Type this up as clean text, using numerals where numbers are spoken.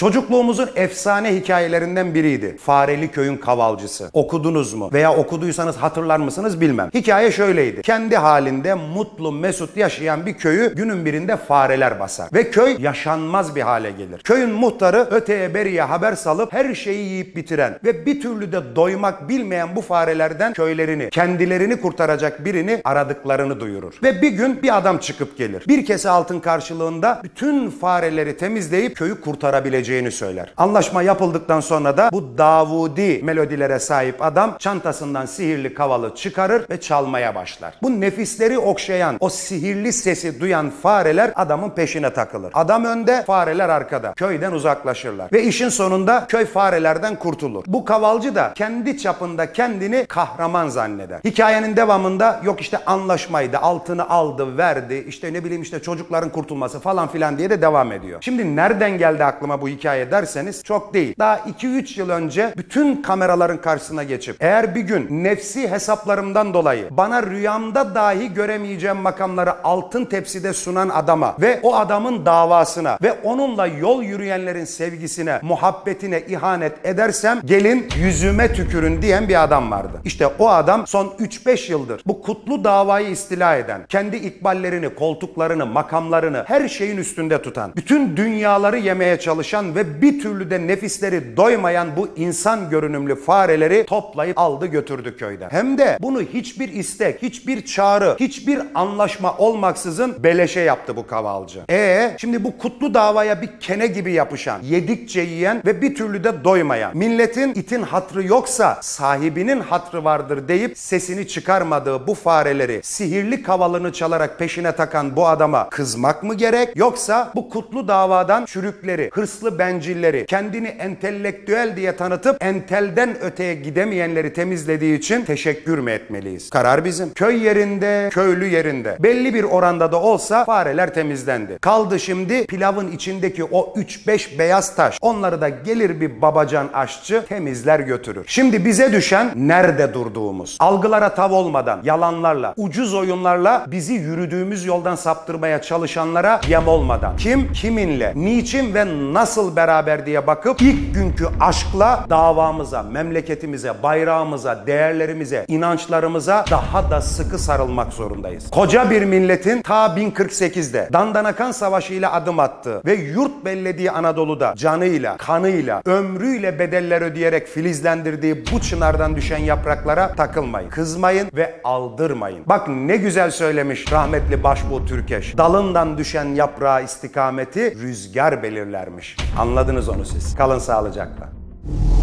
Çocukluğumuzun efsane hikayelerinden biriydi. Fareli Köyün Kavalcısı. Okudunuz mu? Veya okuduysanız hatırlar mısınız bilmem. Hikaye şöyleydi. Kendi halinde mutlu mesut yaşayan bir köyü günün birinde fareler basar. Ve köy yaşanmaz bir hale gelir. Köyün muhtarı öteye beriye haber salıp her şeyi yiyip bitiren ve bir türlü de doymak bilmeyen bu farelerden köylerini, kendilerini kurtaracak birini aradıklarını duyurur. Ve bir gün bir adam çıkıp gelir. Bir kese altın karşılığında bütün fareleri temizleyip köyü kurtarabilecek söyler. Anlaşma yapıldıktan sonra da bu Davûdi melodilere sahip adam çantasından sihirli kavalı çıkarır ve çalmaya başlar. Bu nefisleri okşayan, o sihirli sesi duyan fareler adamın peşine takılır. Adam önde, fareler arkada. Köyden uzaklaşırlar. Ve işin sonunda köy farelerden kurtulur. Bu kavalcı da kendi çapında kendini kahraman zanneder. Hikayenin devamında yok işte anlaşmaydı, altını aldı, verdi, işte ne bileyim işte çocukların kurtulması falan filan diye de devam ediyor. Şimdi nereden geldi aklıma bu hikaye derseniz çok değil. Daha 2-3 yıl önce bütün kameraların karşısına geçip eğer bir gün nefsi hesaplarımdan dolayı bana rüyamda dahi göremeyeceğim makamları altın tepside sunan adama ve o adamın davasına ve onunla yol yürüyenlerin sevgisine, muhabbetine ihanet edersem gelin yüzüme tükürün diyen bir adam vardı. İşte o adam son 3-5 yıldır bu kutlu davayı istila eden, kendi ikballerini, koltuklarını, makamlarını her şeyin üstünde tutan, bütün dünyaları yemeye çalışan ve bir türlü de nefisleri doymayan bu insan görünümlü fareleri toplayıp aldı götürdü köyden. Hem de bunu hiçbir istek, hiçbir çağrı, hiçbir anlaşma olmaksızın beleşe yaptı bu kavalcı. Şimdi bu kutlu davaya bir kene gibi yapışan, yedikçe yiyen ve bir türlü de doymayan, milletin itin hatrı yoksa sahibinin hatrı vardır deyip sesini çıkarmadığı bu fareleri sihirli kavalını çalarak peşine takan bu adama kızmak mı gerek, yoksa bu kutlu davadan çürükleri, hırslı bencilleri, kendini entelektüel diye tanıtıp entelden öteye gidemeyenleri temizlediği için teşekkür mü etmeliyiz? Karar bizim. Köy yerinde, köylü yerinde. Belli bir oranda da olsa fareler temizlendi. Kaldı şimdi pilavın içindeki o 3-5 beyaz taş. Onları da gelir bir babacan aşçı temizler götürür. Şimdi bize düşen nerede durduğumuz. Algılara tav olmadan, yalanlarla, ucuz oyunlarla bizi yürüdüğümüz yoldan saptırmaya çalışanlara yem olmadan. Kim, kiminle, niçin ve nasıl beraber diye bakıp ilk günkü aşkla davamıza, memleketimize, bayrağımıza, değerlerimize, inançlarımıza daha da sıkı sarılmak zorundayız. Koca bir milletin ta 1048'de Dandanakan Savaşı ile adım attığı ve yurt bellediği Anadolu'da canıyla, kanıyla, ömrüyle bedeller ödeyerek filizlendirdiği bu çınardan düşen yapraklara takılmayın, kızmayın ve aldırmayın. Bak ne güzel söylemiş rahmetli Başbuğ Türkeş. Dalından düşen yaprağa istikameti rüzgar belirlermiş. Anladınız onu siz. Kalın sağlıcakla.